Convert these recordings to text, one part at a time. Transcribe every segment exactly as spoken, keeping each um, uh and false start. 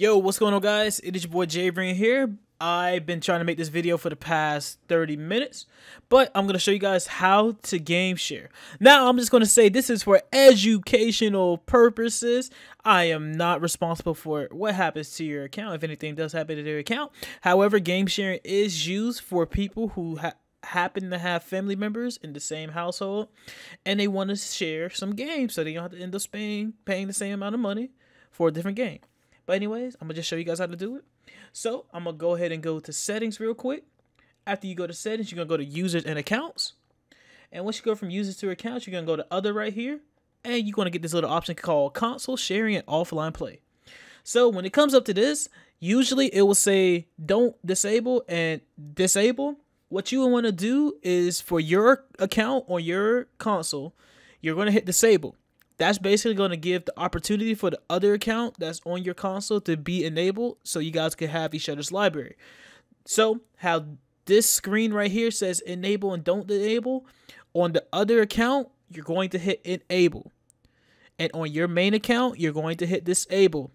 Yo, what's going on, guys? It is your boy Javrien here. I've been trying to make this video for the past thirty minutes, but I'm going to show you guys how to game share. Now, I'm just going to say this is for educational purposes. I am not responsible for what happens to your account, if anything does happen to their account. However, game sharing is used for people who have happen to have family members in the same household and they want to share some games so they don't have to end up paying, paying the same amount of money for a different game. But anyways, I'm going to just show you guys how to do it. So I'm going to go ahead and go to settings real quick. After you go to settings, you're going to go to users and accounts. And once you go from users to accounts, you're going to go to other right here. And you're going to get this little option called console sharing and offline play. So when it comes up to this, usually it will say don't disable and disable. What you want to do is for your account on your console, you're going to hit disable. That's basically going to give the opportunity for the other account that's on your console to be enabled so you guys can have each other's library. So how this screen right here says enable and don't enable, on the other account, you're going to hit enable. And on your main account, you're going to hit disable.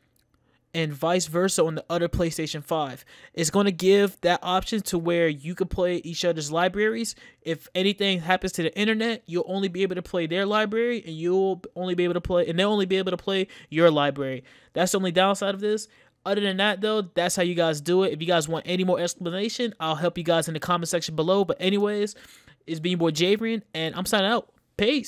And vice versa on the other PlayStation five. It's going to give that option to where you can play each other's libraries. If anything happens to the internet, you'll only be able to play their library and you'll only be able to play and they'll only be able to play your library. That's the only downside of this. Other than that, though, that's how you guys do it. If you guys want any more explanation, I'll help you guys in the comment section below. But anyways, it's been your boy Javrien and I'm signing out. Peace.